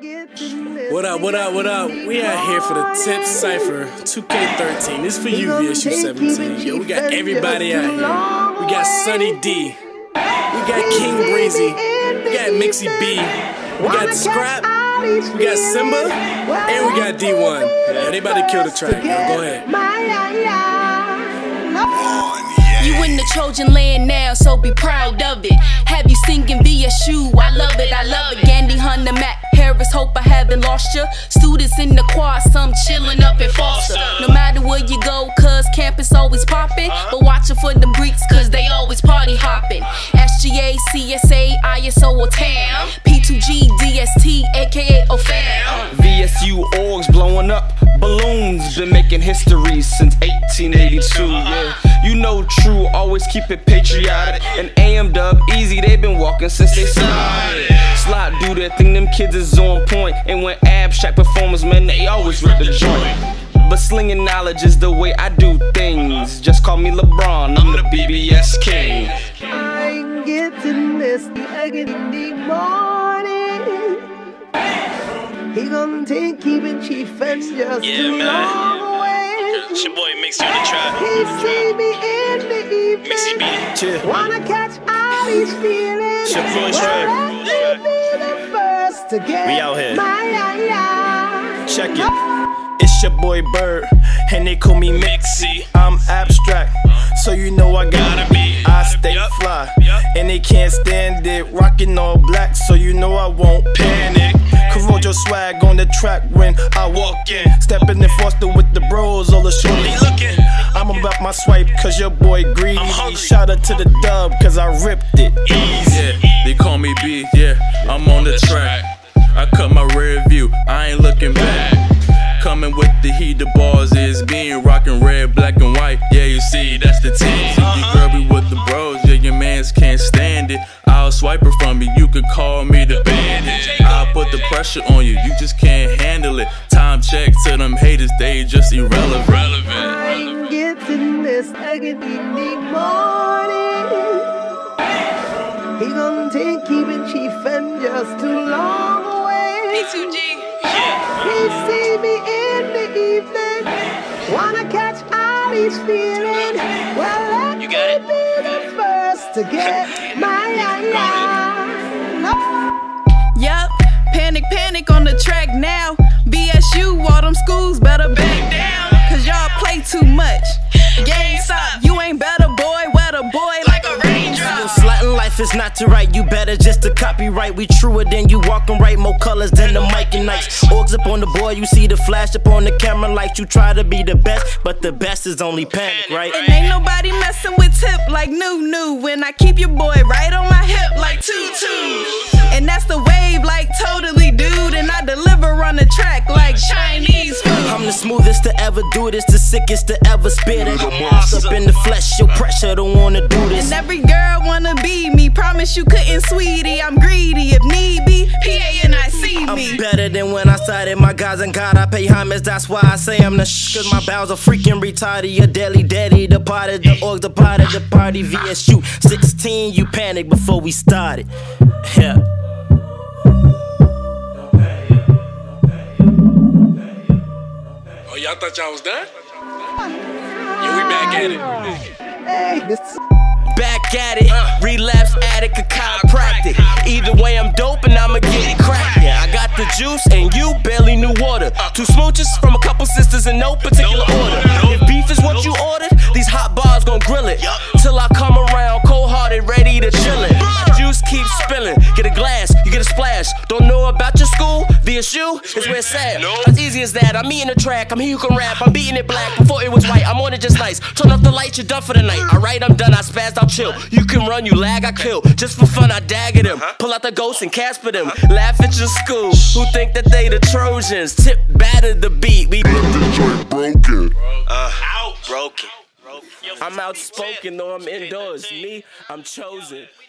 What up, what up, what up? We out here for the Tip Cypher 2K13. This for you, VSU 17. Yo, we got everybody out here. We got Sonny D. We got King Breezy. We got Mixi B. We got Scrap. We got Simba. And we got D1. Yeah, they about to kill the track. Yo, go ahead. You in the Trojan land now, so be proud of it. Have you singing VSU? I love it, I love it. Gandhi Hunter, Mac Harris, hope I haven't lost ya. Students in the quad, some chillin' up in Foster. No matter where you go, cuz campus always poppin'. But watchin' for them Greeks, cuz they always party hoppin'. SGA, CSA, ISO or TAM, P2G, DST, AKA OFAM. VSU orgs blowing up balloons, been making history since 1882. Yeah. You know true, always keep it patriotic. And AM Dub Easy, they've been walking since they started. Slide do that thing, them kids is on point. And when abstract performers, man, they always rip the joint. But slinging knowledge is the way I do things. Just call me LeBron, I'm the BBS king. I'm getting this again in the morning. He gonna take even chief and just man. It's your boy Mixi on the track. He see me in the evening. Mixi B. Wanna catch all these feelings. Your voice right. Be the first to get. We out here. Check it. It's your boy Bird, and they call me Mixi. I'm abstract, so you know I gotta be. I stay fly, and they can't stand it. Rocking all black, so you know I won't panic. Corrode your swag on the track when I walk in. Stepping in Foster with the bros, all the shorty looking. I'm about my swipe, cause your boy greedy. Shout out to the dub, cause I ripped it. Easy. Yeah, they call me B, yeah, I'm on the track. I cut my rear view, I ain't looking back. Coming with the heat, the bars is being rocking red, black, and white. Yeah, you see, that's the team. You grubby with the bros, yeah, your mans can't stand it. I'll swipe her from you, you could call me the bandit. I'll put the pressure on you, you just can't handle it. Time check to them haters, they just irrelevant. I'm getting this again in the morning. He gonna take even chief and just too long away. P2G. He see me in the evening. Wanna catch all these feelings. Well, let you got it. Be the first to get my Yup, panic on the track now. BSU, all them schools better back down, cause y'all play too much. Game's up, you ain't better boy, wetter boy like a raindrop. Slighting life is not to write, you better just to copyright. We truer than you walking right, more colors than the mic and nights. Orgs up on the board, you see the flash up on the camera lights. You try to be the best, but the best is only panic, right? And ain't nobody messing with Tip like new. When I keep your boy right on my hip like tutu. And that's the wave like totally dude. And I deliver on the track like Chinese food. I'm the smoothest to ever do this, the sickest to ever spit it. Moss up in the flesh, your pressure don't wanna do this. And every girl wanna be me, promise you couldn't, sweetie. I'm greedy if need be, PA and I see me. I'm better than when I started, my guys and God I pay homage. That's why I say I'm the sh, cause my bowels are freaking retarded. Your daily daddy departed, the org departed, the party VSU 16, you panicked before we started. Yeah. Y'all thought y'all was done? Yeah, we back at it. Back at it. Relapse addict, a chiropractic. Either way, I'm dope and I'ma get it cracked. Yeah, I got the juice and you barely knew water. Two smooches from a couple sisters in no particular order. If beef is what you ordered, these hot bars gon' grill it. Till I come around cold-hearted, ready to chillin'. Juice keeps spilling. Get a glass, you get a splash. Don't know about your school? VSU is where it's at. As easy as that. I'm eating the track. I'm here, you can rap. I'm beating it black. Before it was white, I'm on it just nice. Turn off the lights, you're done for the night. Alright, I'm done. I spazzed, I'll chill. You can run, you lag, I kill. Just for fun, I dagger them. Pull out the ghosts and Casper them. Laugh at your school, who think that they the Trojans. Tip battered the beat. We broken. Broken. I'm outspoken, though I'm indoors. Me, I'm chosen.